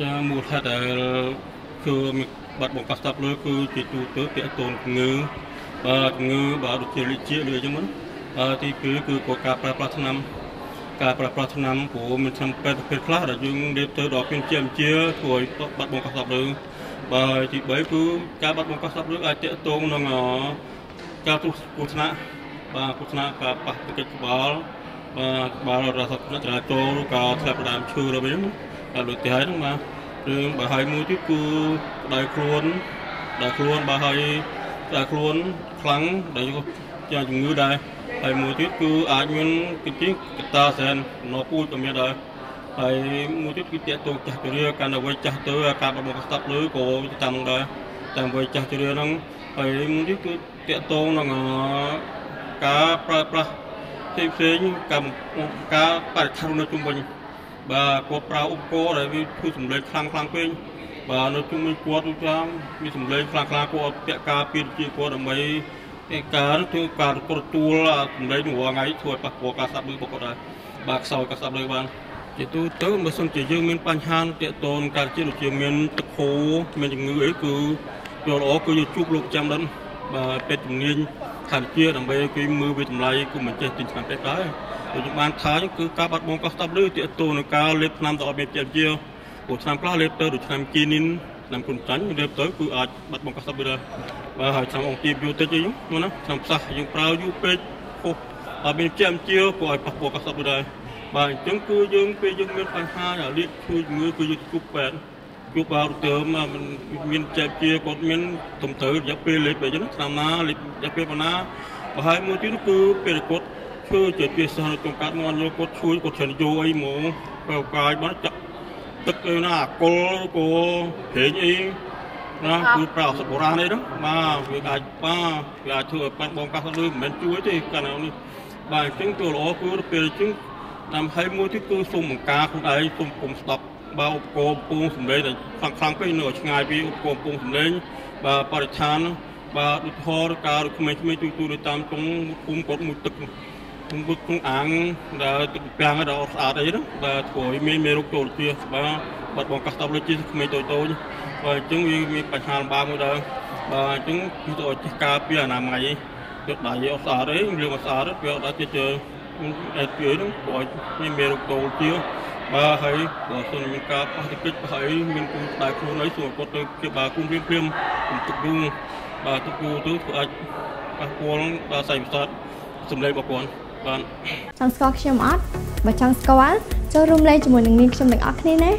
จะมูท่าแต่คือบัดบกปัสสาวะคือจิตตุเตเตตุนเงือบาดเงือบาดเจริญเจริญเลยจังมั้งที่คือโกกาปราปราธนามกาปราปราธนามผมมันทำเป็นเพลพลาดจึงเด็ดเตอดอกเป็นเจียมเจียถวยบัดบกปัสสาวะบาดที่ใบคือกาบัดบกปัสสาวะอาจจะตุนนองอกาตุกุศนะบากุศนะกาปัสสาวะบาราสัพนัตราโจกาเทพดามชูเราไปมั้งหลุดที่หายนั่งมาเรื่องบาหายมือที่กูได้ครวนบาหายได้ครวนครั้งได้ก็จะจุงมือได้หายมือที่กูอาจมันกิจกิจตาเซนนอปูตัวเมียได้หายมือที่กิจตกจากเรือการเอาไว้จากเตอร์การประมงสับหรือโกจะทำได้แต่ไว้จากเรือนั่งหายมือที่กูเตะตรงนั่งกาปลาเสียงเสียงกาปลาทารุณจุ่มบนบาโกปลาอุปโกอะไรมีผู้สมเด็จคลังเป็นบาโนจุ่มมีกัวทุกท่ามีสมเด็จคลังกัวเปียกาปีนจีกัวทำไมการถึงการกดตัวละสมเด็จหนัวไงถวยปากกัวกาสับมือปากกัวได้บาเสากาสับเลยบ้างจิตตุเติมมาส่งจิตยืมเป็นปัญหาเตะโตนการจิตหลุดยืมเป็นตะโขเป็นอย่างเงื้อคือโยนออกคือจุกลูกจำดันบาเป็นอย่างนี้ขันเชี่ยทำไปกินมือไปทำลายกูเหมือนจะติดขันไปได้ปัจจุบันท้ายคือการบัดบงกับตับเลือดเตะตัวในการเล็บน้ำต่อเบียดเจ็บเยี่ยวปวดทำกล้าเล็บเตอร์ดูทำกินนินนำคนจันเล็บเตอร์คืออาจบัดบงกับตับเลือดมาหายทำองค์ตีบอยู่เตะยิ่งมันนะทำซะยิ่งเปล่าอยู่เป็ดโคอาเบียดเจ็บเยี่ยวปวดปากปวดกับตับเลือดบางจังคือยังไปยังเป็นปัญหาอย่างลิ้นคือมือคือยึดกุบแปดกุบเอาเติมมามันมีเจ็บเยี่ยวกดมีตุ่มเตอร์ยับเปลือยไปจนทำน้าเล็บยับเปลือยมาบางมือที่คือเปลือยกดคือเจ็ดปีสานจงการนอนโยกช่วยกดเฉยโยไอหมูเปล่ากายบ้านจับตึกหน้าโกโกเห็นอีนะคือเปล่าสกุลรานี่นะมาเวลาป้าเวลาเธอปันบองการลืมเหม็นช่วยที่กันเอานี่บางจึงตัวหล่อคือเปลี่ยนจึงนำให้มือที่คือสุ่มกาคนไอสุ่มปุ่มสต็อปบาอุปโกมปูงสมเด็จแต่ครั้งไปเหนือชงายปีอุปโกมปูงสมเด็จบาปริชานบาอุทธรการคุมไม่จุตุโดยตามตรงคุมกดมุดตึกคุณบุกคุณอ่างเราติดแปลงเราสะอาดเลยนะแต่ถอยไม่รู้ตัวเตี้ยบ้าบัดบองกับตับเลยจีไม่ตัวโตไปจึงมีปัญหาบางเมื่อเดิมไปจึงตัวจิกาเปียนามไงเด็กได้เอาสะอาดเลยเรื่องสะอาดเปียได้เจอไอ้เตี้ยนึงปล่อยไม่รู้ตัวเตี้ยบ้าให้ตัวส่วนมีกาปฏิกิริยาให้มีคุณได้คุณไหนส่วนก็ตัวเกี่ยวกับคุณเพิ่มคุณตุกดูบ้าตุกดูตัวไอ้ปากควงเราใส่สัตว์สมเด็จปากควงจังสกอตเชียมอัด บัดจังสกอต เจ้ารุมเลยจมูกหนึ่งนิ้วชมหนึ่งอักนี่นะ